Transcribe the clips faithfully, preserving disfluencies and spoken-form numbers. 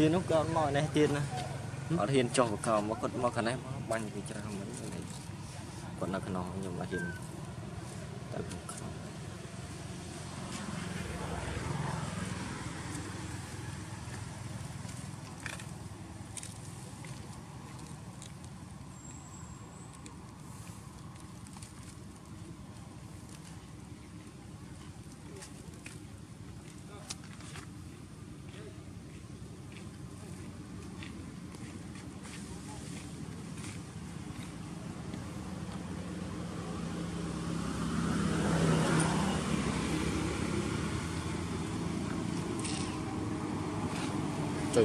tiền nó còn mọi này tiền ở hiền cho vào mà còn mà cái này bánh thì cho không mấy còn là cái nó nhưng mà hiền trời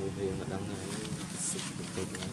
người Việt mà đang xịt cái cái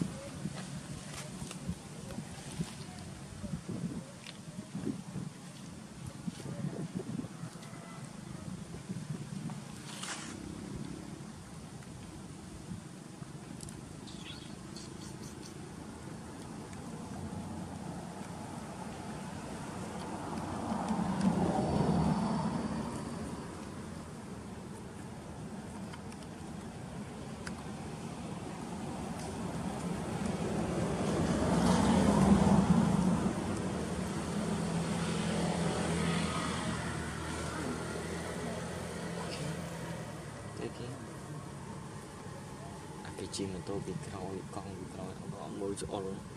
cái chim mà tôi bị cào bị cong bị cào nó môi chỗ luôn.